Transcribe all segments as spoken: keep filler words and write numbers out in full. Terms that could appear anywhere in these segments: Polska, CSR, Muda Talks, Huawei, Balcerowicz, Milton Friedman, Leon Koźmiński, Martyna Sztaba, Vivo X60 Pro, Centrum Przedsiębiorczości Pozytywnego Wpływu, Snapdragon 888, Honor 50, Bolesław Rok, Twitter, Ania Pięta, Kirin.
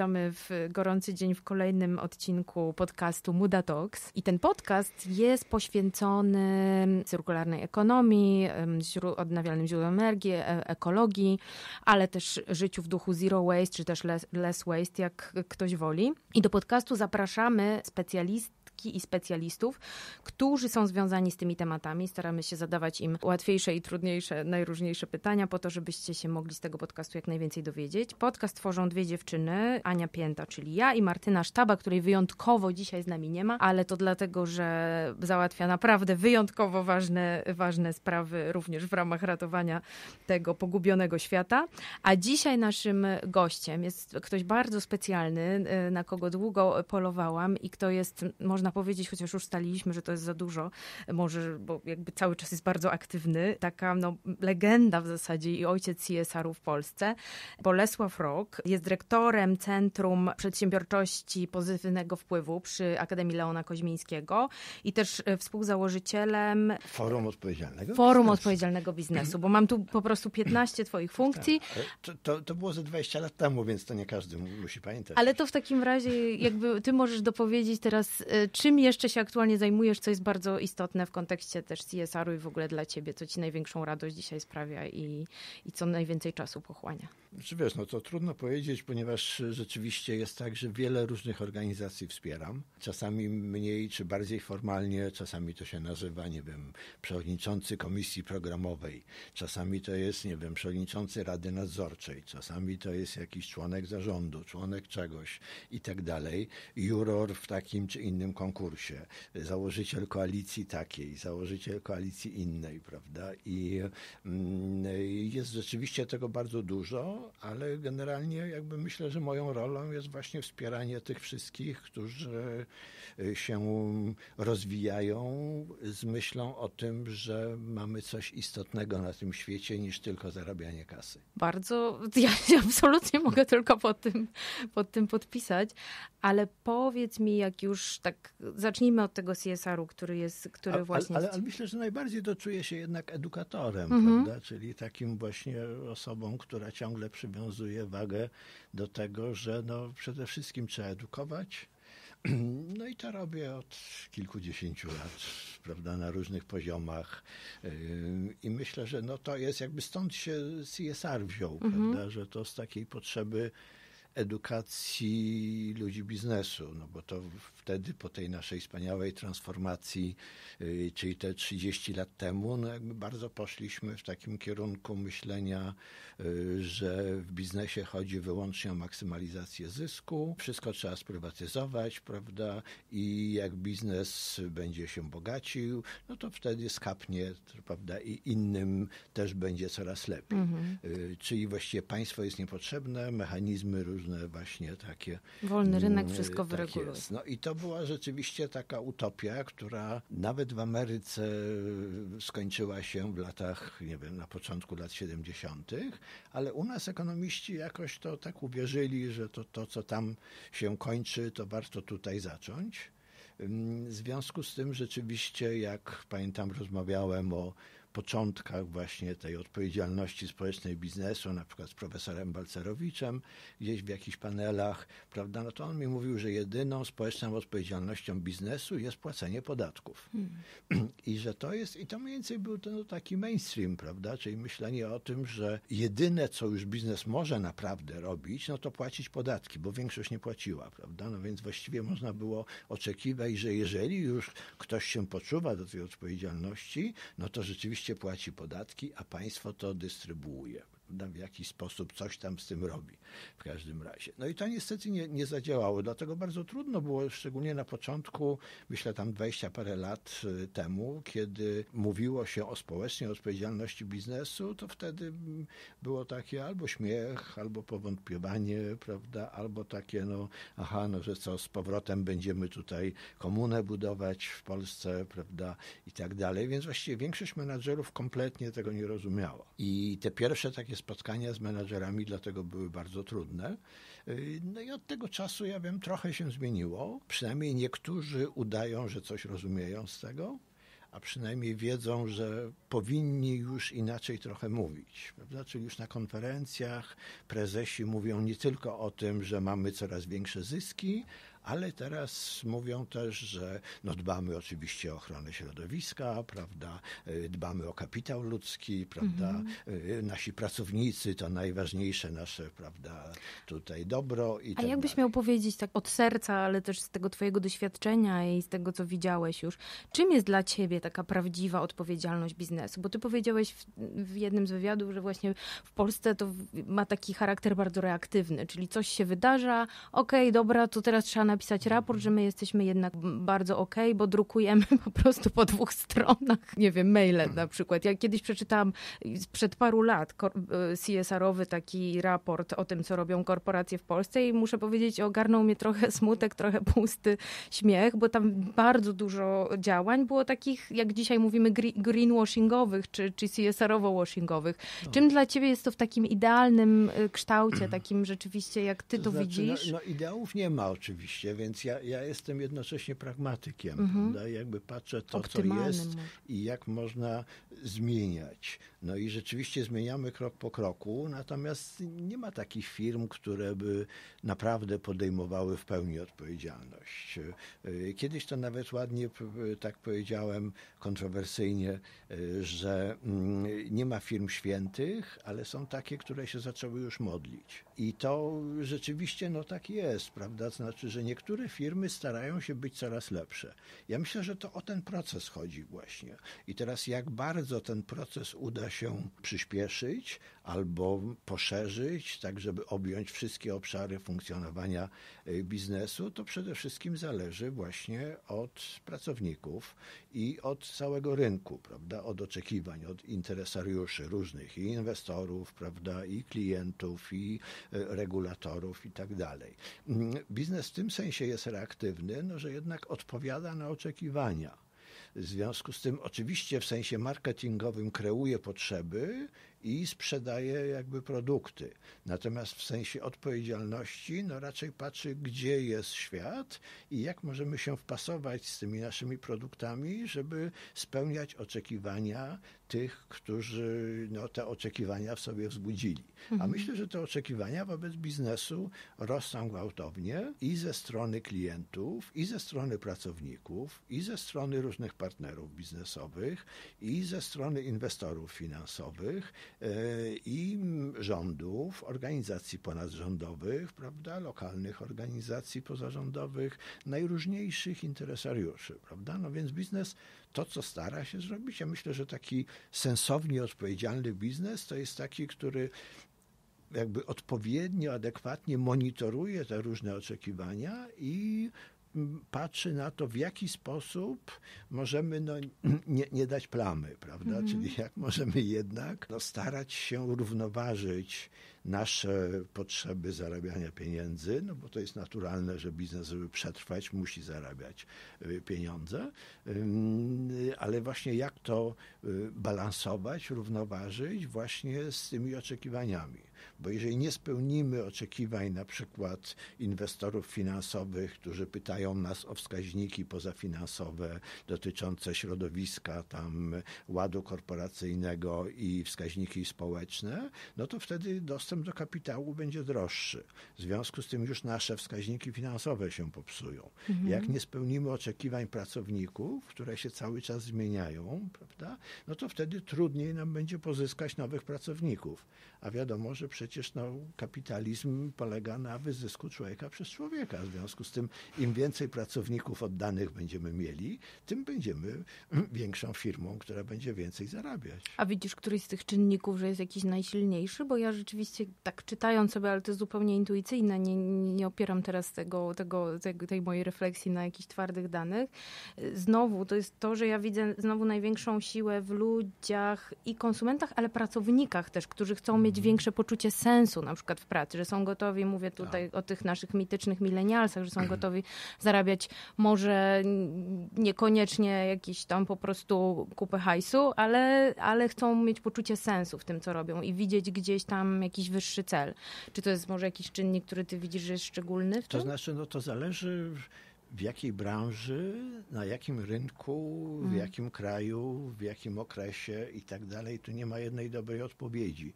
witamy w gorący dzień w kolejnym odcinku podcastu Muda Talks. I ten podcast jest poświęcony cyrkularnej ekonomii, odnawialnym źródłom energii, ekologii, ale też życiu w duchu zero waste, czy też less waste, jak ktoś woli. I do podcastu zapraszamy specjalistów i specjalistów, którzy są związani z tymi tematami. Staramy się zadawać im łatwiejsze i trudniejsze, najróżniejsze pytania po to, żebyście się mogli z tego podcastu jak najwięcej dowiedzieć. Podcast tworzą dwie dziewczyny, Ania Pięta, czyli ja, i Martyna Sztaba, której wyjątkowo dzisiaj z nami nie ma, ale to dlatego, że załatwia naprawdę wyjątkowo ważne, ważne sprawy również w ramach ratowania tego pogubionego świata. A dzisiaj naszym gościem jest ktoś bardzo specjalny, na kogo długo polowałam i kto jest, można powiedzieć, chociaż już staliśmy, że to jest za dużo, może, bo jakby cały czas jest bardzo aktywny, taka no, legenda w zasadzie i ojciec C S R-u w Polsce. Bolesław Rok jest dyrektorem Centrum Przedsiębiorczości Pozytywnego Wpływu przy Akademii Leona Koźmińskiego i też współzałożycielem Forum Odpowiedzialnego Forum Biznesu. Odpowiedzialnego Biznesu, bo mam tu po prostu piętnaście twoich funkcji. Tak, to, to, to było ze dwadzieścia lat temu, więc to nie każdy musi pamiętać. Ale to w takim razie jakby ty możesz dopowiedzieć teraz, czym jeszcze się aktualnie zajmujesz, co jest bardzo istotne w kontekście też C S R-u i w ogóle dla ciebie, co ci największą radość dzisiaj sprawia i, i co najwięcej czasu pochłania? Czy wiesz, no to trudno powiedzieć, ponieważ rzeczywiście jest tak, że wiele różnych organizacji wspieram. Czasami mniej czy bardziej formalnie, czasami to się nazywa, nie wiem, przewodniczący komisji programowej, czasami to jest, nie wiem, przewodniczący rady nadzorczej, czasami to jest jakiś członek zarządu, członek czegoś i tak dalej, juror w takim czy innym konkursie, założyciel koalicji takiej, założyciel koalicji innej, prawda? I jest rzeczywiście tego bardzo dużo, ale generalnie jakby myślę, że moją rolą jest właśnie wspieranie tych wszystkich, którzy się rozwijają z myślą o tym, że mamy coś istotnego na tym świecie niż tylko zarabianie kasy. Bardzo, ja się absolutnie mogę tylko pod tym, pod tym podpisać, ale powiedz mi, jak już tak zacznijmy od tego C S R-u, który jest, który a, właśnie... Ale, ale myślę, że najbardziej to czuję się jednak edukatorem, mhm. prawda? Czyli takim właśnie osobą, która ciągle przywiązuje wagę do tego, że no przede wszystkim trzeba edukować. No i to robię od kilkudziesięciu lat, prawda, na różnych poziomach i myślę, że no to jest jakby stąd się C S R wziął, mhm. prawda? Że to z takiej potrzeby edukacji ludzi biznesu, no bo to wtedy po tej naszej wspaniałej transformacji, yy, czyli te trzydzieści lat temu, no jakby bardzo poszliśmy w takim kierunku myślenia, yy, że w biznesie chodzi wyłącznie o maksymalizację zysku, wszystko trzeba sprywatyzować, prawda, i jak biznes będzie się bogacił, no to wtedy skapnie, prawda, i innym też będzie coraz lepiej. Mhm. Yy, czyli właściwie państwo jest niepotrzebne, mechanizmy różne różne właśnie takie... Wolny rynek wszystko tak wyreguluje. Jest. No i to była rzeczywiście taka utopia, która nawet w Ameryce skończyła się w latach, nie wiem, na początku lat siedemdziesiątych, ale u nas ekonomiści jakoś to tak uwierzyli, że to, to co tam się kończy, to warto tutaj zacząć. W związku z tym rzeczywiście, jak pamiętam, rozmawiałem o początkach właśnie tej odpowiedzialności społecznej biznesu, na przykład z profesorem Balcerowiczem, gdzieś w jakichś panelach, prawda, no to on mi mówił, że jedyną społeczną odpowiedzialnością biznesu jest płacenie podatków. Hmm. I że to jest, i to mniej więcej był to, no, taki mainstream, prawda, czyli myślenie o tym, że jedyne, co już biznes może naprawdę robić, no to płacić podatki, bo większość nie płaciła, prawda, no więc właściwie można było oczekiwać, że jeżeli już ktoś się poczuwa do tej odpowiedzialności, no to rzeczywiście płaci podatki, a państwo to dystrybuuje. W jakiś sposób coś tam z tym robi w każdym razie. No i to niestety nie, nie zadziałało, dlatego bardzo trudno było, szczególnie na początku, myślę tam dwadzieścia parę lat temu, kiedy mówiło się o społecznej odpowiedzialności biznesu, to wtedy było takie albo śmiech, albo powątpiewanie, prawda, albo takie no, aha, no że co, z powrotem będziemy tutaj komunę budować w Polsce, prawda, i tak dalej, więc właściwie większość menadżerów kompletnie tego nie rozumiała. I te pierwsze takie spotkania z menadżerami dlatego były bardzo trudne. No i od tego czasu, ja wiem, trochę się zmieniło. Przynajmniej niektórzy udają, że coś rozumieją z tego, a przynajmniej wiedzą, że powinni już inaczej trochę mówić, prawda? Czyli już na konferencjach prezesi mówią nie tylko o tym, że mamy coraz większe zyski, ale teraz mówią też, że no dbamy oczywiście o ochronę środowiska, prawda? Dbamy o kapitał ludzki, prawda? Mm-hmm. Nasi pracownicy to najważniejsze nasze, prawda, tutaj dobro. I A tak jakbyś dalej. miał powiedzieć tak od serca, ale też z tego twojego doświadczenia i z tego, co widziałeś już, czym jest dla ciebie taka prawdziwa odpowiedzialność biznesu? Bo ty powiedziałeś w, w jednym z wywiadów, że właśnie w Polsce to ma taki charakter bardzo reaktywny, czyli coś się wydarza, okej, okay, dobra, to teraz trzeba napisać raport, że my jesteśmy jednak bardzo okej, okay, bo drukujemy po prostu po dwóch stronach, nie wiem, maile na przykład. Ja kiedyś przeczytałam przed paru lat C S R owy taki raport o tym, co robią korporacje w Polsce i muszę powiedzieć, ogarnął mnie trochę smutek, trochę pusty śmiech, bo tam bardzo dużo działań było takich, jak dzisiaj mówimy, greenwashingowych, czy, czy C S R owo-washingowych. No. Czym dla ciebie jest to w takim idealnym kształcie, takim rzeczywiście, jak ty to, to znaczy, widzisz? No, no ideałów nie ma oczywiście. Więc ja, ja jestem jednocześnie pragmatykiem. Mm-hmm. Prawda? Jakby patrzę to, Optymalnym. co jest i jak można zmieniać. No i rzeczywiście zmieniamy krok po kroku, natomiast nie ma takich firm, które by naprawdę podejmowały w pełni odpowiedzialność. Kiedyś to nawet ładnie tak powiedziałem, kontrowersyjnie, że nie ma firm świętych, ale są takie, które się zaczęły już modlić. I to rzeczywiście no tak jest, prawda? Znaczy, że niektóre firmy starają się być coraz lepsze. Ja myślę, że to o ten proces chodzi właśnie. I teraz jak bardzo ten proces uda się przyspieszyć albo poszerzyć, tak żeby objąć wszystkie obszary funkcjonowania biznesu, to przede wszystkim zależy właśnie od pracowników i od całego rynku, prawda? Od oczekiwań, od interesariuszy różnych i inwestorów, prawda? I klientów, i regulatorów i tak dalej. Biznes w tym sensie jest reaktywny, no, że jednak odpowiada na oczekiwania. W związku z tym oczywiście w sensie marketingowym kreuje potrzeby i sprzedaje jakby produkty. Natomiast w sensie odpowiedzialności no raczej patrzy, gdzie jest świat i jak możemy się wpasować z tymi naszymi produktami, żeby spełniać oczekiwania tych, którzy no, te oczekiwania w sobie wzbudzili. A myślę, że te oczekiwania wobec biznesu rosną gwałtownie i ze strony klientów, i ze strony pracowników, i ze strony różnych partnerów biznesowych, i ze strony inwestorów finansowych, i rządów, organizacji ponadrządowych, prawda, lokalnych organizacji pozarządowych, najróżniejszych interesariuszy, prawda? No więc biznes to, co stara się zrobić, ja myślę, że taki sensownie odpowiedzialny biznes to jest taki, który jakby odpowiednio, adekwatnie monitoruje te różne oczekiwania i patrzy na to, w jaki sposób możemy no, nie, nie dać plamy, prawda? Mm-hmm. Czyli jak możemy jednak no, starać się równoważyć nasze potrzeby zarabiania pieniędzy, no bo to jest naturalne, że biznes, żeby przetrwać, musi zarabiać pieniądze, ale właśnie jak to balansować, równoważyć właśnie z tymi oczekiwaniami. Bo jeżeli nie spełnimy oczekiwań na przykład inwestorów finansowych, którzy pytają nas o wskaźniki pozafinansowe dotyczące środowiska, tam ładu korporacyjnego i wskaźniki społeczne, no to wtedy dostęp do kapitału będzie droższy. W związku z tym już nasze wskaźniki finansowe się popsują. Mhm. Jak nie spełnimy oczekiwań pracowników, które się cały czas zmieniają, prawda, no to wtedy trudniej nam będzie pozyskać nowych pracowników. A wiadomo, że przecież no, kapitalizm polega na wyzysku człowieka przez człowieka. W związku z tym im więcej pracowników oddanych będziemy mieli, tym będziemy większą firmą, która będzie więcej zarabiać. A widzisz któryś z tych czynników, że jest jakiś najsilniejszy? Bo ja rzeczywiście tak czytając sobie, ale to jest zupełnie intuicyjne, nie, nie opieram teraz tego, tego, tej mojej refleksji na jakichś twardych danych. Znowu to jest to, że ja widzę znowu największą siłę w ludziach i konsumentach, ale pracownikach też, którzy chcą mieć mm. większe poczucie sensu na przykład w pracy, że są gotowi, mówię tutaj o tych naszych mitycznych milenialsach, że są gotowi zarabiać może niekoniecznie jakiś tam po prostu kupę hajsu, ale, ale chcą mieć poczucie sensu w tym, co robią i widzieć gdzieś tam jakiś wyższy cel. Czy to jest może jakiś czynnik, który ty widzisz, że jest szczególny w tym? To znaczy, no to zależy... w jakiej branży, na jakim rynku, w jakim kraju, w jakim okresie i tak dalej. Tu nie ma jednej dobrej odpowiedzi.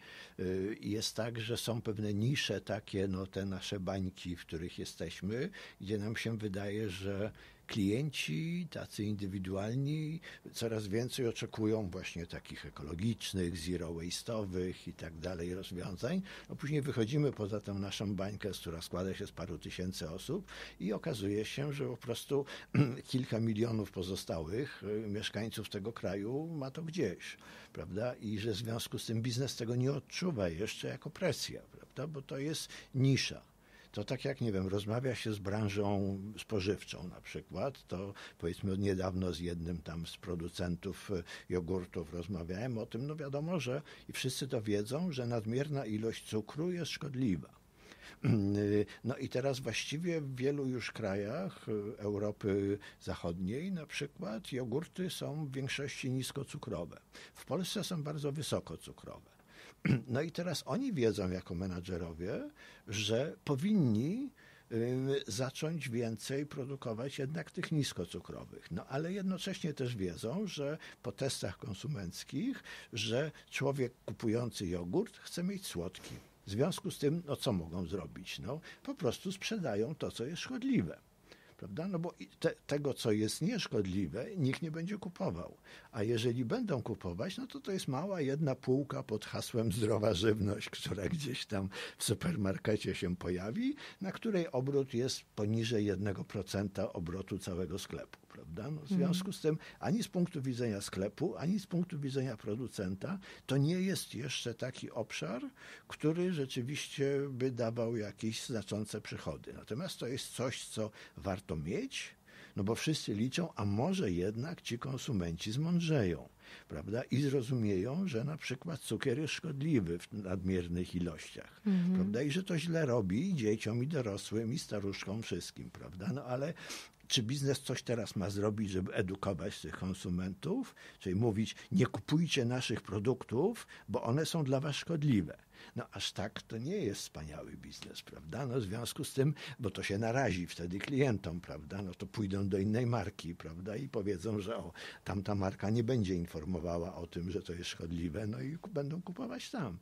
Jest tak, że są pewne nisze takie, no te nasze bańki, w których jesteśmy, gdzie nam się wydaje, że klienci, tacy indywidualni, coraz więcej oczekują właśnie takich ekologicznych, zero-waste'owych i tak dalej rozwiązań. No później wychodzimy poza tę naszą bańkę, która składa się z paru tysięcy osób i okazuje się, że po prostu kilka milionów pozostałych mieszkańców tego kraju ma to gdzieś, prawda? I że w związku z tym biznes tego nie odczuwa jeszcze jako presja, prawda? Bo to jest nisza. To tak jak, nie wiem, rozmawia się z branżą spożywczą na przykład, to powiedzmy niedawno z jednym tam z producentów jogurtów rozmawiałem o tym, no wiadomo, że i wszyscy to wiedzą, że nadmierna ilość cukru jest szkodliwa. No i teraz właściwie w wielu już krajach Europy Zachodniej na przykład jogurty są w większości niskocukrowe. W Polsce są bardzo wysokocukrowe. No i teraz oni wiedzą jako menadżerowie, że powinni zacząć więcej produkować jednak tych niskocukrowych. No ale jednocześnie też wiedzą, że po testach konsumenckich, że człowiek kupujący jogurt chce mieć słodki. W związku z tym, no co mogą zrobić? No po prostu sprzedają to, co jest szkodliwe. Prawda? No bo te, tego, co jest nieszkodliwe, nikt nie będzie kupował. A jeżeli będą kupować, no to to jest mała jedna półka pod hasłem zdrowa żywność, która gdzieś tam w supermarkecie się pojawi, na której obrót jest poniżej jednego procenta obrotu całego sklepu. Prawda? No w związku z tym ani z punktu widzenia sklepu, ani z punktu widzenia producenta to nie jest jeszcze taki obszar, który rzeczywiście by dawał jakieś znaczące przychody. Natomiast to jest coś, co warto mieć, no bo wszyscy liczą, a może jednak ci konsumenci zmądrzeją, prawda? I zrozumieją, że na przykład cukier jest szkodliwy w nadmiernych ilościach, mm-hmm. prawda? I że to źle robi dzieciom i dorosłym i staruszkom, wszystkim, prawda? No ale czy biznes coś teraz ma zrobić, żeby edukować tych konsumentów? Czyli mówić, nie kupujcie naszych produktów, bo one są dla was szkodliwe. No aż tak to nie jest wspaniały biznes, prawda? No w związku z tym, bo to się narazi wtedy klientom, prawda? No to pójdą do innej marki, prawda? I powiedzą, że o, tamta marka nie będzie informowała o tym, że to jest szkodliwe, no i będą kupować tam.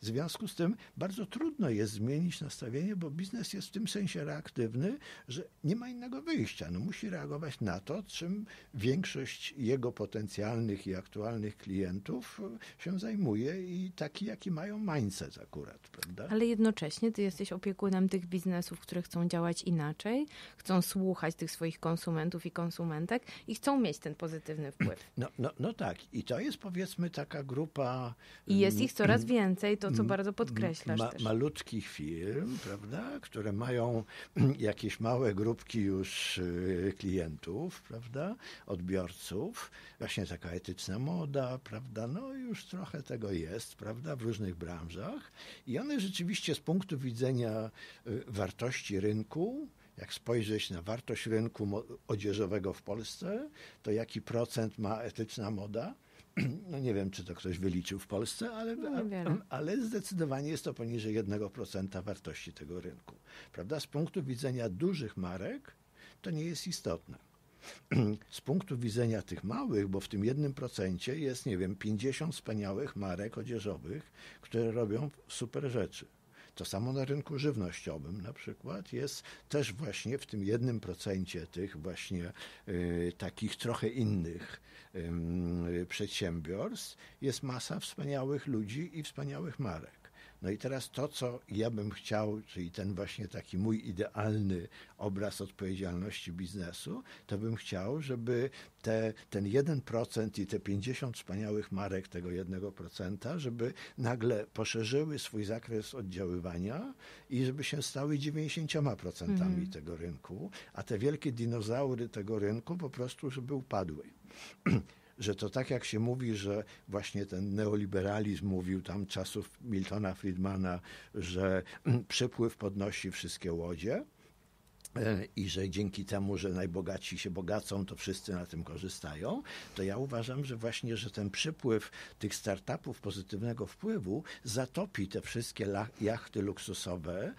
W związku z tym bardzo trudno jest zmienić nastawienie, bo biznes jest w tym sensie reaktywny, że nie ma innego wyjścia. No, musi reagować na to, czym większość jego potencjalnych i aktualnych klientów się zajmuje i taki, jaki mają mindset akurat, prawda? Ale jednocześnie ty jesteś opiekunem tych biznesów, które chcą działać inaczej, chcą słuchać tych swoich konsumentów i konsumentek i chcą mieć ten pozytywny wpływ. No, no, no tak. I to jest powiedzmy taka grupa... I jest ich coraz więcej, to co bardzo podkreślasz ma, też. Malutkich firm, prawda, które mają jakieś małe grupki już klientów, prawda, odbiorców. Właśnie taka etyczna moda, prawda, no już trochę tego jest, prawda, w różnych branżach. I one rzeczywiście z punktu widzenia wartości rynku, jak spojrzeć na wartość rynku odzieżowego w Polsce, to jaki procent ma etyczna moda? No nie wiem, czy to ktoś wyliczył w Polsce, ale, ale zdecydowanie jest to poniżej jednego procenta wartości tego rynku. Prawda? Z punktu widzenia dużych marek to nie jest istotne. Z punktu widzenia tych małych, bo w tym jednym procencie jest, nie wiem, pięćdziesiąt wspaniałych marek odzieżowych, które robią super rzeczy. To samo na rynku żywnościowym na przykład jest też właśnie w tym jednym procencie tych właśnie y, takich trochę innych y, przedsiębiorstw jest masa wspaniałych ludzi i wspaniałych marek. No i teraz to, co ja bym chciał, czyli ten właśnie taki mój idealny obraz odpowiedzialności biznesu, to bym chciał, żeby te, ten jeden procent i te pięćdziesiąt wspaniałych marek tego jednego procenta, żeby nagle poszerzyły swój zakres oddziaływania i żeby się stały dziewięćdziesiąt procent mm. tego rynku, a te wielkie dinozaury tego rynku po prostu, żeby upadły. Że to tak jak się mówi, że właśnie ten neoliberalizm mówił tam czasów Miltona Friedmana, że przypływ podnosi wszystkie łodzie i że dzięki temu, że najbogatsi się bogacą, to wszyscy na tym korzystają, to ja uważam, że właśnie, że ten przypływ tych startupów pozytywnego wpływu zatopi te wszystkie jachty luksusowe,